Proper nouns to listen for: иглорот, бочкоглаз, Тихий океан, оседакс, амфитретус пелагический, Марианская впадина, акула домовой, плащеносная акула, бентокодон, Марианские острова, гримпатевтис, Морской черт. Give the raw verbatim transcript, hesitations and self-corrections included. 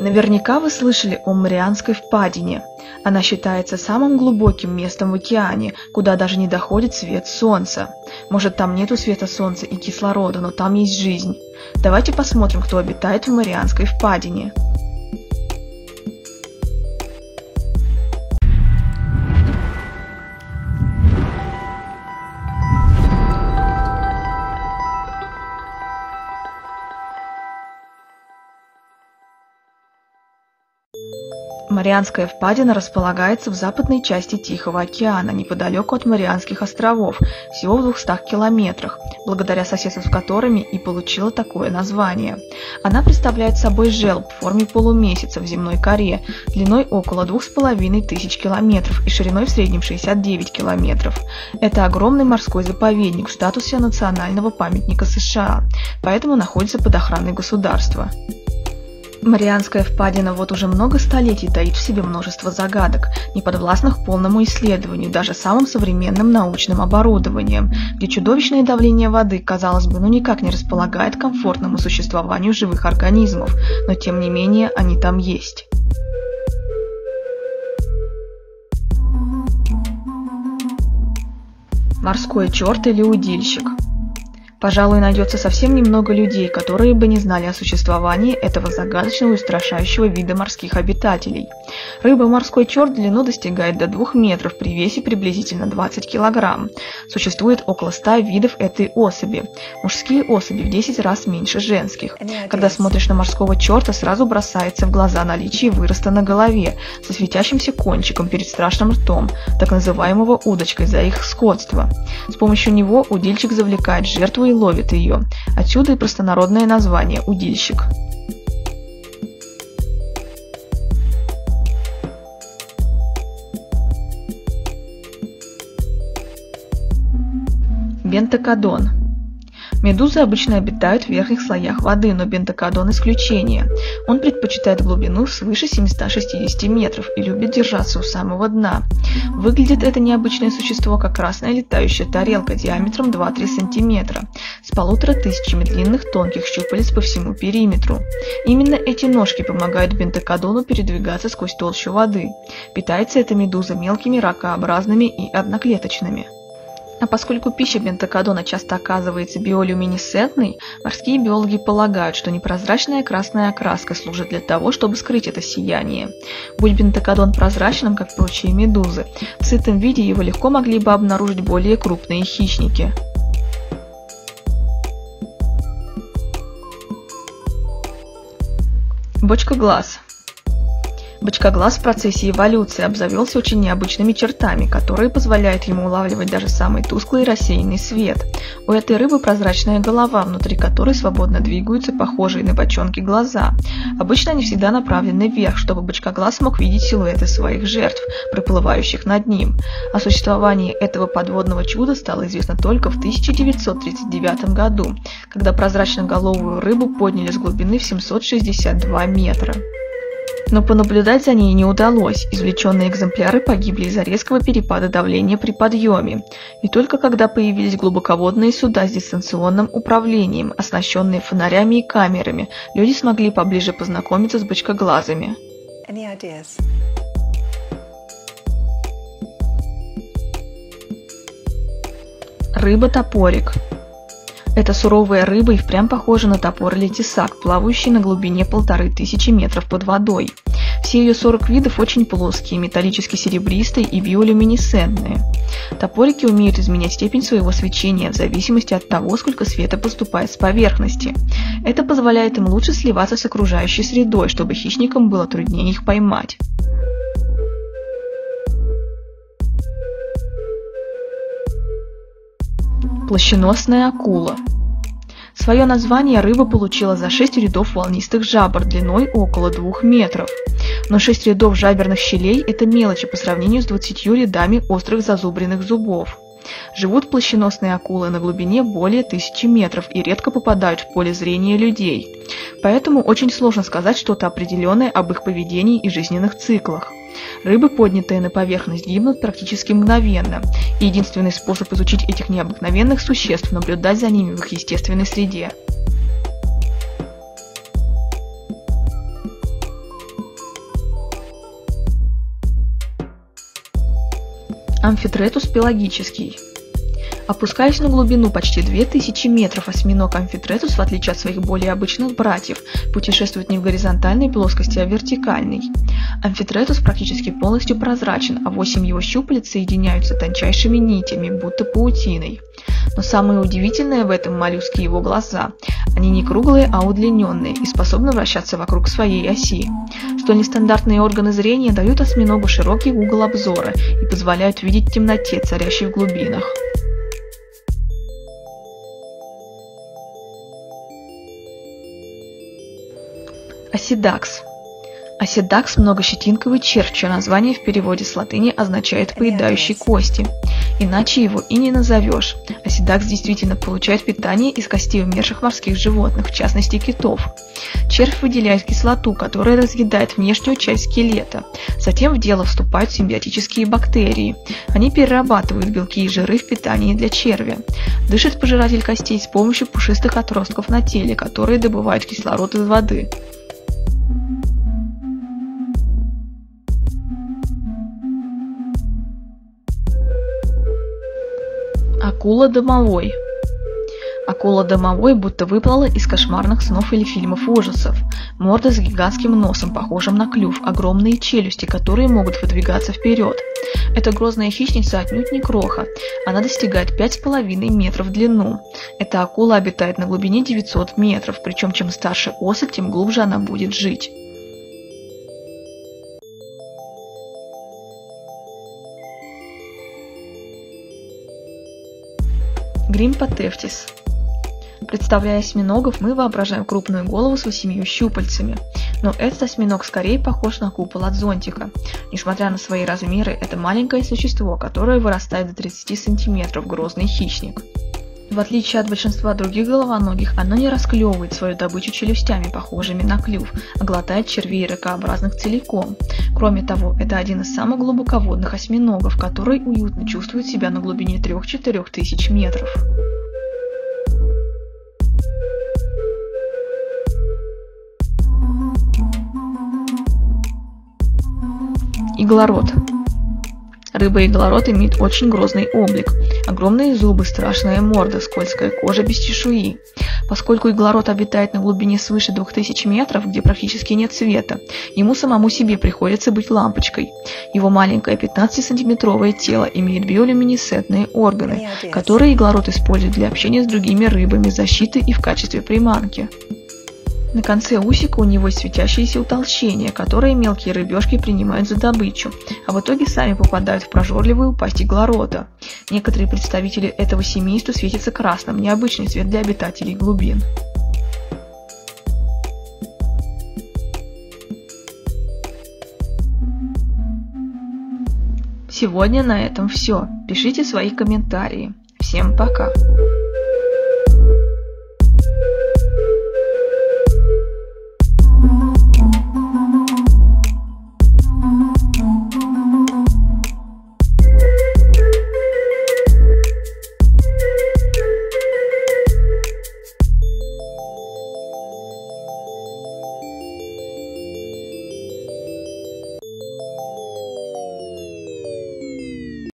Наверняка вы слышали о Марианской впадине. Она считается самым глубоким местом в океане, куда даже не доходит свет солнца. Может, там нету света солнца и кислорода, но там есть жизнь. Давайте посмотрим, кто обитает в Марианской впадине. Марианская впадина располагается в западной части Тихого океана, неподалеку от Марианских островов, всего в двухстах километрах, благодаря соседству с которыми и получила такое название. Она представляет собой желоб в форме полумесяца в земной коре, длиной около двух с половиной тысяч километров и шириной в среднем шестьдесят девять километров. Это огромный морской заповедник в статусе национального памятника США, поэтому находится под охраной государства. Марианская впадина вот уже много столетий таит в себе множество загадок, не подвластных полному исследованию даже самым современным научным оборудованием, где чудовищное давление воды, казалось бы, ну никак не располагает к комфортному существованию живых организмов, но тем не менее они там есть. Морской черт или удильщик. Пожалуй, найдется совсем немного людей, которые бы не знали о существовании этого загадочного и устрашающего вида морских обитателей. Рыба-морской черт в длину достигает до двух метров при весе приблизительно двадцать килограмм. Существует около ста видов этой особи. Мужские особи в десять раз меньше женских. Когда смотришь на морского черта, сразу бросается в глаза наличие выроста на голове со светящимся кончиком перед страшным ртом, так называемого удочкой за их скотство. С помощью него удильщик завлекает жертву и ловит ее. Отсюда и простонародное название «удильщик». Бентокодон. Медузы обычно обитают в верхних слоях воды, но бентокодон – исключение. Он предпочитает глубину свыше семисот шестидесяти метров и любит держаться у самого дна. Выглядит это необычное существо как красная летающая тарелка диаметром два-три сантиметра с полутора тысячами длинных тонких щупалец по всему периметру. Именно эти ножки помогают бентокодону передвигаться сквозь толщу воды. Питается эта медуза мелкими ракообразными и одноклеточными. А поскольку пища бентокодона часто оказывается биолюминесцентной, морские биологи полагают, что непрозрачная красная окраска служит для того, чтобы скрыть это сияние. Будь бентокодон прозрачным, как прочие медузы, в сытом виде его легко могли бы обнаружить более крупные хищники. Бочкоглаз. Бочкоглаз в процессе эволюции обзавелся очень необычными чертами, которые позволяют ему улавливать даже самый тусклый рассеянный свет. У этой рыбы прозрачная голова, внутри которой свободно двигаются похожие на бочонки глаза. Обычно они всегда направлены вверх, чтобы бочкоглаз мог видеть силуэты своих жертв, проплывающих над ним. О существовании этого подводного чуда стало известно только в тысяча девятьсот тридцать девятом году, когда прозрачноголовую рыбу подняли с глубины в семьсот шестьдесят два метра. Но понаблюдать за ней не удалось, извлеченные экземпляры погибли из-за резкого перепада давления при подъеме. И только когда появились глубоководные суда с дистанционным управлением, оснащенные фонарями и камерами, люди смогли поближе познакомиться с бочкоглазами. Рыба-топорик. Эта суровая рыба и впрямь похожа на топор или тесак, плавающий на глубине полторы тысячи метров под водой. Все ее сорок видов очень плоские, металлически-серебристые и биолюминесцентные. Топорики умеют изменять степень своего свечения в зависимости от того, сколько света поступает с поверхности. Это позволяет им лучше сливаться с окружающей средой, чтобы хищникам было труднее их поймать. Плащеносная акула. Свое название рыба получила за шесть рядов волнистых жабр длиной около двух метров. Но шесть рядов жаберных щелей – это мелочи по сравнению с двадцатью рядами острых зазубренных зубов. Живут плащеносные акулы на глубине более тысячи метров и редко попадают в поле зрения людей. Поэтому очень сложно сказать что-то определенное об их поведении и жизненных циклах. Рыбы, поднятые на поверхность, гибнут практически мгновенно, и единственный способ изучить этих необыкновенных существ – наблюдать за ними в их естественной среде. Амфитретус пелагический. Опускаясь на глубину почти две тысячи метров, осьминог амфитретус, в отличие от своих более обычных братьев, путешествует не в горизонтальной плоскости, а в вертикальной. Амфитретус практически полностью прозрачен, а восемь его щупалец соединяются тончайшими нитями, будто паутиной. Но самое удивительное в этом моллюске его глаза. Они не круглые, а удлиненные и способны вращаться вокруг своей оси. Столь нестандартные органы зрения дают осьминогу широкий угол обзора и позволяют видеть в темноте, царящей в глубинах. Оседакс. Оседакс – многощетинковый червь, чье название в переводе с латыни означает «поедающий кости». Иначе его и не назовешь. Оседакс действительно получает питание из костей умерших морских животных, в частности китов. Червь выделяет кислоту, которая разъедает внешнюю часть скелета. Затем в дело вступают симбиотические бактерии. Они перерабатывают белки и жиры в питании для червя. Дышит пожиратель костей с помощью пушистых отростков на теле, которые добывают кислород из воды. Акула домовой. Акула домовой будто выплыла из кошмарных снов или фильмов ужасов. Морда с гигантским носом, похожим на клюв, огромные челюсти, которые могут выдвигаться вперед. Эта грозная хищница отнюдь не кроха. Она достигает пяти с половиной метров в длину. Эта акула обитает на глубине девятисот метров, причем чем старше особь, тем глубже она будет жить. Гримпатевтис. Представляя осьминогов, мы воображаем крупную голову с восемью щупальцами, но этот осьминог скорее похож на купол от зонтика. Несмотря на свои размеры, это маленькое существо, которое вырастает до тридцати сантиметров, грозный хищник. В отличие от большинства других головоногих, оно не расклевывает свою добычу челюстями, похожими на клюв, а глотает червей ракообразных целиком. Кроме того, это один из самых глубоководных осьминогов, который уютно чувствует себя на глубине трёх-четырёх тысяч метров. Иглорот. Рыба иглорот имеет очень грозный облик. Огромные зубы, страшная морда, скользкая кожа без чешуи. Поскольку иглорот обитает на глубине свыше двух тысяч метров, где практически нет света, ему самому себе приходится быть лампочкой. Его маленькое пятнадцатисантиметровое тело имеет биолюминесцентные органы, которые иглорот использует для общения с другими рыбами, защиты и в качестве приманки. На конце усика у него есть светящиеся утолщения, которые мелкие рыбешки принимают за добычу, а в итоге сами попадают в прожорливую пасть иглорота. Некоторые представители этого семейства светятся красным, необычный цвет для обитателей глубин. Сегодня на этом все. Пишите свои комментарии. Всем пока!